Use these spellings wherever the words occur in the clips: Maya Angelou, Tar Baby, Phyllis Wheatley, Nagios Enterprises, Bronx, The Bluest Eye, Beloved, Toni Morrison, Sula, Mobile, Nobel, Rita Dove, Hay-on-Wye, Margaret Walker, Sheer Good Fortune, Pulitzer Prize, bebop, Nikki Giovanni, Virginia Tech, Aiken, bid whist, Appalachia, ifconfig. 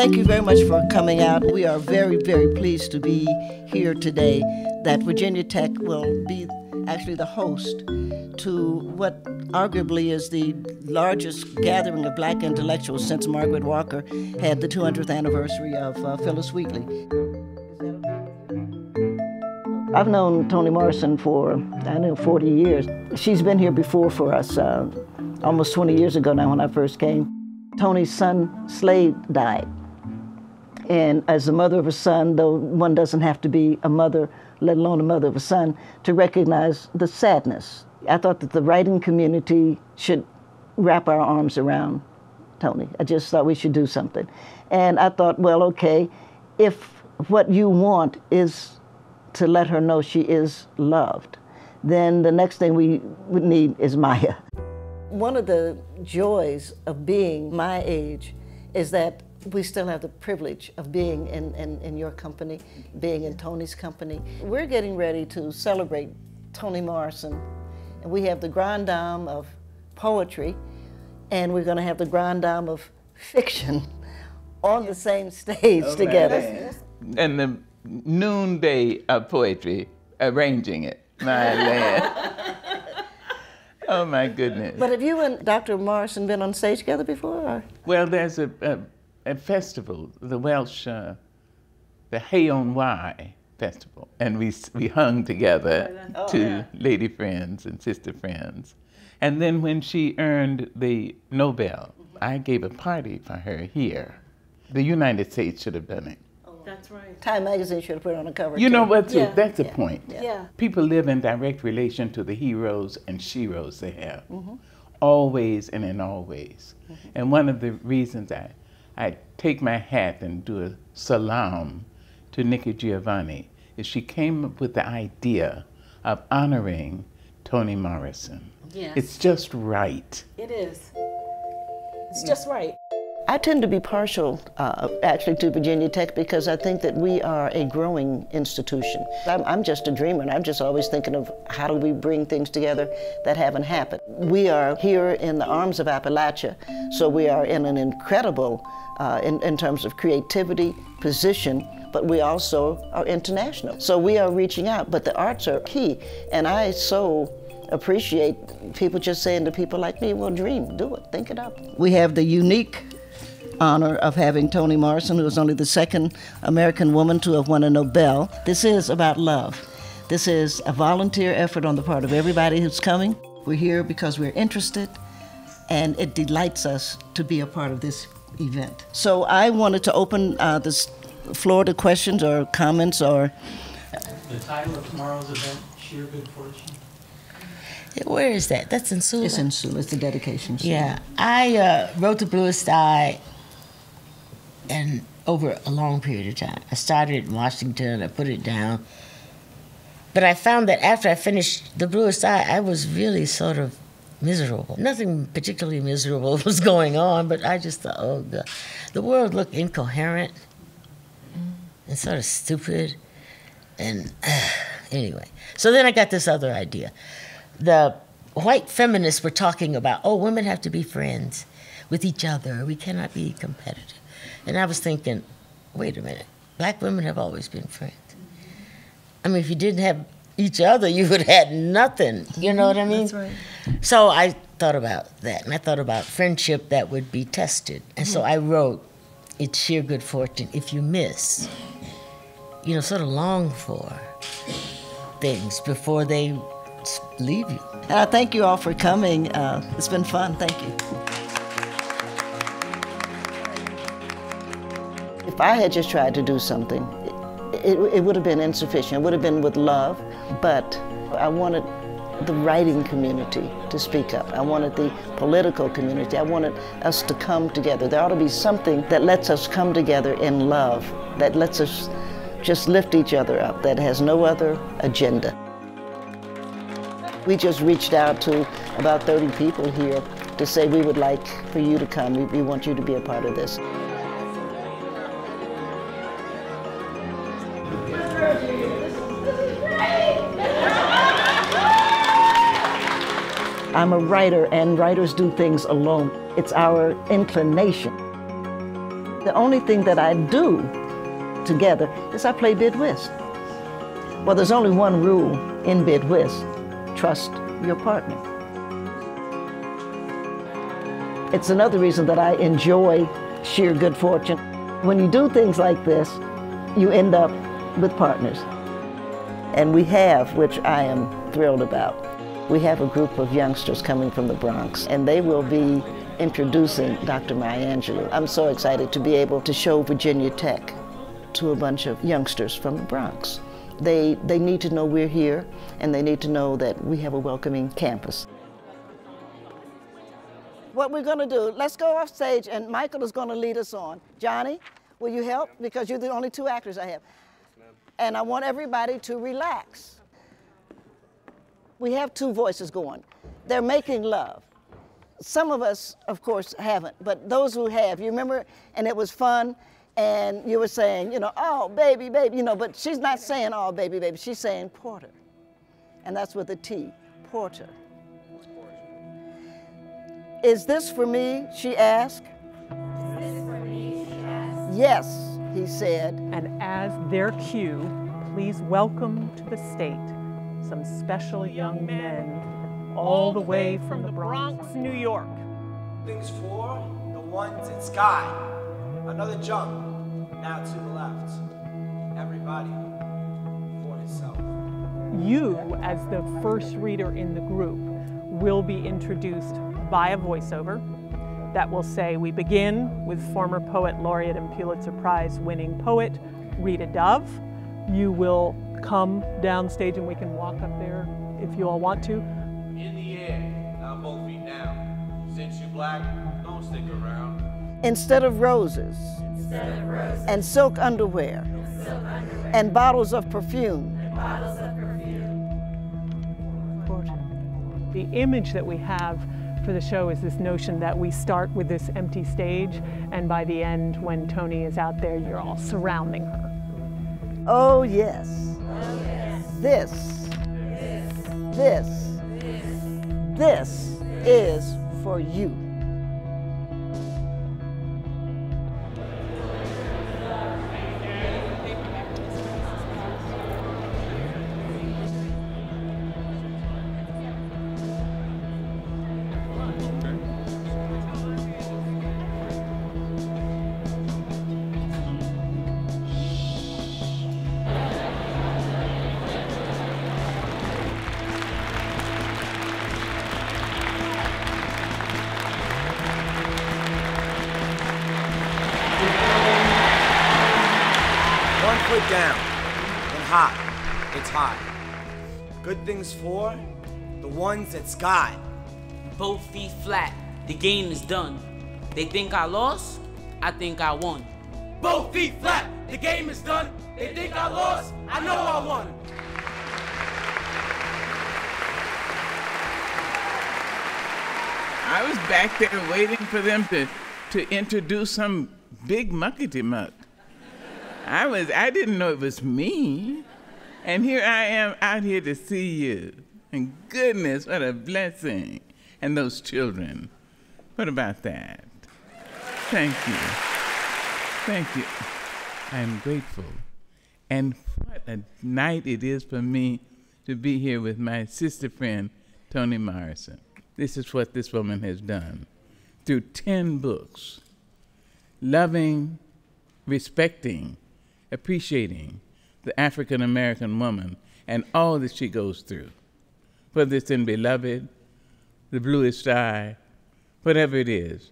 thank you very much for coming out. We are very, very pleased to be here today that Virginia Tech will be actually the host to what arguably is the largest gathering of black intellectuals since Margaret Walker had the 200th anniversary of Phyllis Wheatley. I've known Toni Morrison for, I know, 40 years. She's been here before for us, almost 20 years ago now when I first came. Toni's son, Slade, died. And as the mother of a son, though one doesn't have to be a mother, let alone a mother of a son, to recognize the sadness. I thought that the writing community should wrap our arms around Toni. I just thought we should do something. And I thought, well, okay, if what you want is to let her know she is loved, then the next thing we would need is Maya. One of the joys of being my age is that we still have the privilege of being in your company, being in Toni's company. We're getting ready to celebrate Toni Morrison. And we have the grand dame of poetry, and we're gonna have the grand dame of fiction on the same stage together. And the noonday of poetry, arranging it, my land. Oh my goodness. But have you and Dr. Morrison been on stage together before? Or? Well, there's a festival, the Welsh, the Hay-on-Wye festival, and we hung together lady friends and sister friends. And then when she earned the Nobel, I gave a party for her here. The United States should have done it. That's right. Time magazine should have put it on the cover. You know what? Yeah. That's a point. Yeah. Yeah. People live in direct relation to the heroes and sheroes they have, always and in always. And one of the reasons I take my hat and do a salam to Nikki Giovanni is she came up with the idea of honoring Toni Morrison. Yes. It's just right. It is. It's just right. I tend to be partial, actually, to Virginia Tech because I think that we are a growing institution. I'm just a dreamer, and I'm just always thinking of how do we bring things together that haven't happened. We are here in the arms of Appalachia, so we are in an incredible, in terms of creativity, position, but we also are international. So we are reaching out, but the arts are key, and I so appreciate people just saying to people like me, well, dream, do it, think it up. We have the unique honor of having Toni Morrison, who is only the second American woman to have won a Nobel. This is about love. This is a volunteer effort on the part of everybody who's coming. We're here because we're interested, and it delights us to be a part of this event. So I wanted to open this floor to questions or comments or... The title of tomorrow's event, Sheer Good Fortune. Where is that? That's in Sula. It's in Sula. It's the dedication. Yeah. I wrote The Bluest Eye and over a long period of time. I started in Washington, I put it down. But I found that after I finished The Bluest Eye, I was really sort of miserable. Nothing particularly miserable was going on, but I just thought, oh, God. The world looked incoherent and sort of stupid. And anyway, so then I got this other idea. The white feminists were talking about, oh, women have to be friends with each other. We cannot be competitive. And I was thinking, wait a minute, black women have always been friends. I mean, if you didn't have each other, you would have had nothing. You know what I mean? That's right. So I thought about that, and I thought about friendship that would be tested. And so I wrote, it's sheer good fortune if you miss, you know, sort of long for things before they leave you. And I thank you all for coming. It's been fun. Thank you. If I had just tried to do something, it would have been insufficient. It would have been with love, but I wanted the writing community to speak up. I wanted the political community. I wanted us to come together. There ought to be something that lets us come together in love, that lets us just lift each other up, that has no other agenda. We just reached out to about 30 people here to say we would like for you to come. We want you to be a part of this. I'm a writer, and writers do things alone. It's our inclination. The only thing that I do together is I play bid whist. Well, there's only one rule in bid whist: trust your partner. It's another reason that I enjoy Sheer Good Fortune. When you do things like this, you end up with partners. And we have, which I am thrilled about, we have a group of youngsters coming from the Bronx, and they will be introducing Dr. Maya Angelou. I'm so excited to be able to show Virginia Tech to a bunch of youngsters from the Bronx. They need to know we're here, and they need to know that we have a welcoming campus. What we're going to do, let's go off stage, and Michael is going to lead us on. Johnny, will you help? Because you're the only two actors I have. And I want everybody to relax. We have two voices going. They're making love. Some of us, of course, haven't, but those who have, you remember, and it was fun, and you were saying, you know, oh, baby, baby, you know, but she's not saying, oh, baby, baby, she's saying Porter. And that's with a T, Porter. Is this for me, she asked. Is this for me, she asked. Yes, he said. And as their cue, please welcome to the state some special young men all the way from the Bronx, New York. Things for the ones in sky. Another jump, now to the left. Everybody for himself. You, as the first reader in the group, will be introduced by a voiceover that will say, we begin with former poet laureate and Pulitzer Prize winning poet, Rita Dove. You will come downstage and we can walk up there if you all want to. In the air, now both feet down. Since you black, don't stick around. Instead of roses. Instead of roses. And silk underwear. And silk underwear. And bottles of perfume. And bottles of perfume. Fortune. The image that we have for the show is this notion that we start with this empty stage, and by the end, when Toni is out there, you're all surrounding her. Oh yes. Oh, yes. This is for you. Down and hot, it's hot. Good things for the ones that's got. Both feet flat, the game is done. They think I lost, I think I won. Both feet flat, the game is done. They think I lost, I know I won. I was back there waiting for them to introduce some big muckety-muck. I didn't know it was me. And here I am out here to see you. And goodness, what a blessing. And those children. What about that? Thank you. Thank you. I'm grateful. And what a night it is for me to be here with my sister friend, Toni Morrison. This is what this woman has done. Through 10 books, loving, respecting, appreciating the African-American woman and all that she goes through, whether it's in Beloved, The Bluest Eye, whatever it is.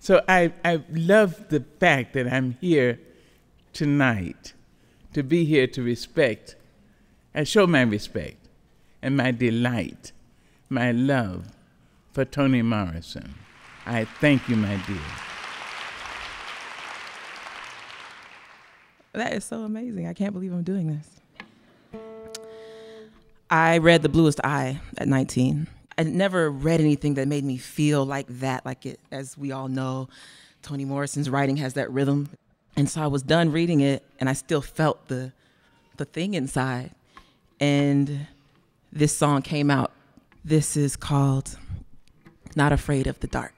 So I love the fact that I'm here tonight, to be here to respect, and show my respect and my delight, my love for Toni Morrison. I thank you, my dear. That is so amazing. I can't believe I'm doing this. I read The Bluest Eye at 19. I never read anything that made me feel like that, like it, as we all know, Toni Morrison's writing has that rhythm. And so I was done reading it, and I still felt the thing inside. And this song came out. This is called Not Afraid of the Dark.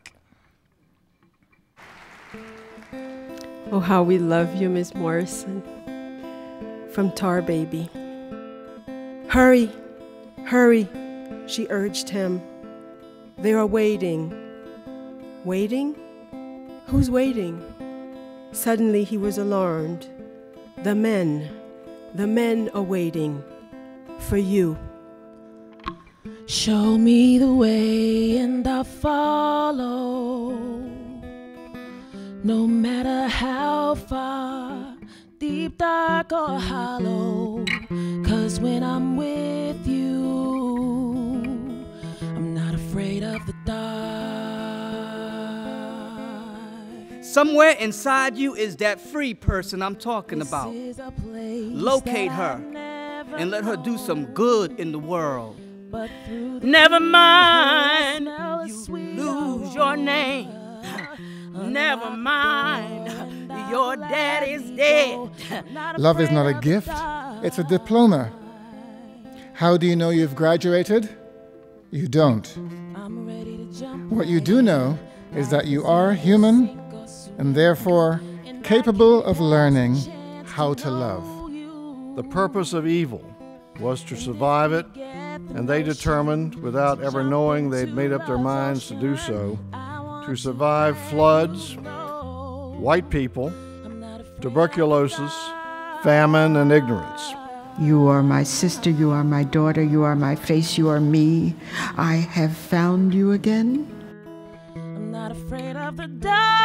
Oh, how we love you, Miss Morrison. From Tar Baby. Hurry, hurry, she urged him. They are waiting. Waiting? Who's waiting? Suddenly he was alarmed. The men are waiting for you. Show me the way and I'll follow, no matter how far, deep, dark, or hollow. 'Cause when I'm with you, I'm not afraid of the dark. Somewhere inside you is that free person I'm talking about. Locate her and let her do some good in the world. Never mind, you lose your name. Never mind, your dad is dead. Love is not a gift, it's a diploma. How do you know you've graduated? You don't. What you do know is that you are human and therefore capable of learning how to love. The purpose of evil was to survive it, and they determined, without ever knowing they'd made up their minds to do so, to survive floods, white people, tuberculosis, famine, and ignorance. You are my sister, you are my daughter, you are my face, you are me. I have found you again. I'm not afraid of the dark.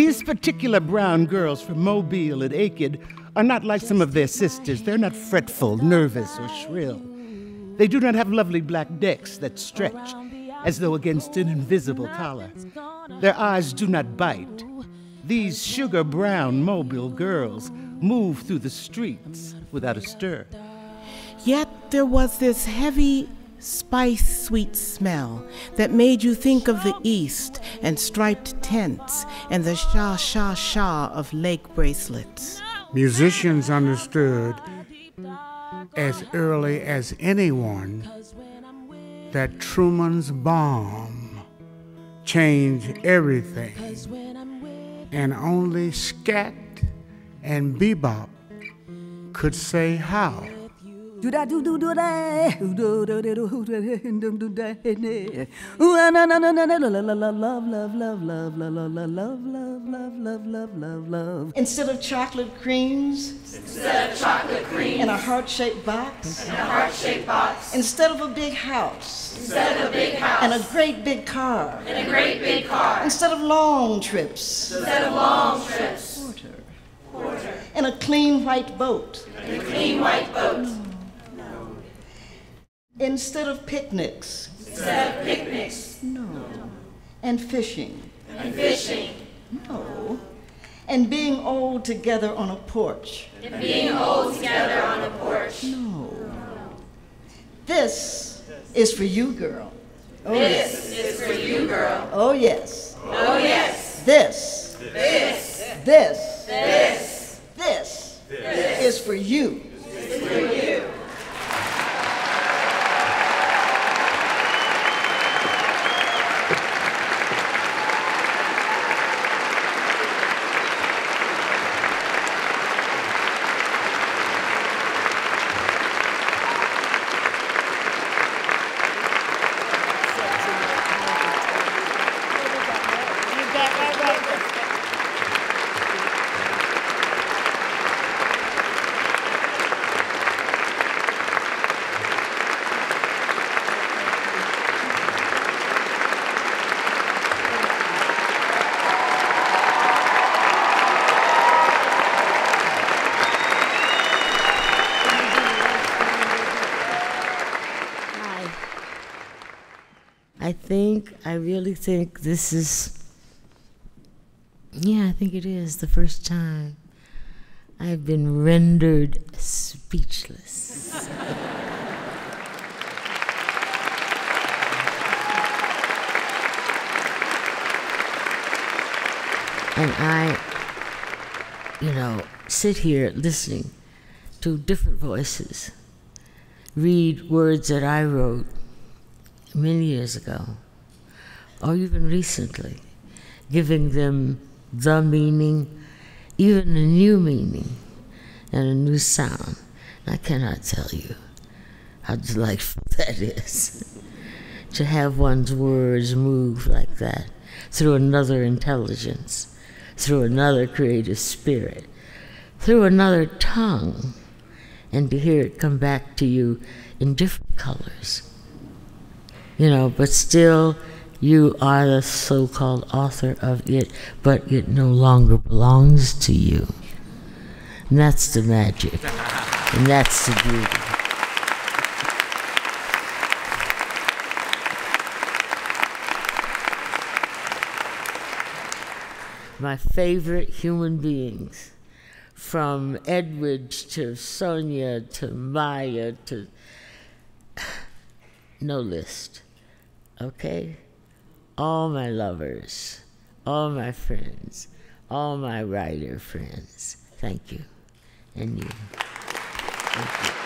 These particular brown girls from Mobile and Aiken are not like some of their sisters. They're not fretful, nervous, or shrill. They do not have lovely black necks that stretch as though against an invisible collar. Their eyes do not bite. These sugar brown Mobile girls move through the streets without a stir. Yet there was this heavy, spice sweet smell that made you think of the East and striped tents and the sha-sha-sha of lake bracelets. Musicians understood as early as anyone that Truman's bomb changed everything, and only scat and bebop could say how. Instead of chocolate creams, in a heart-shaped box, instead of a big house, and a great big car, instead of long trips, in a clean white boat, instead of picnics, no. And fishing, no. And being old together on a porch, no. This is for you, girl. Oh, this is for you, girl. Oh, yes. Oh, yes. This. This is for you. I really think this is, I think it is the first time I've been rendered speechless. And I, sit here listening to different voices, read words that I wrote, many years ago, or even recently, giving them the meaning, even a new meaning and a new sound. I cannot tell you how delightful that is, to have one's words move like that through another intelligence, through another creative spirit, through another tongue, and to hear it come back to you in different colors. You know, but still you are the so-called author of it, but it no longer belongs to you. And that's the magic, and that's the beauty. My favorite human beings, from Edwards to Sonia to Maya to, no list, okay? All my lovers, all my friends, all my writer friends, thank you, and you. Thank you.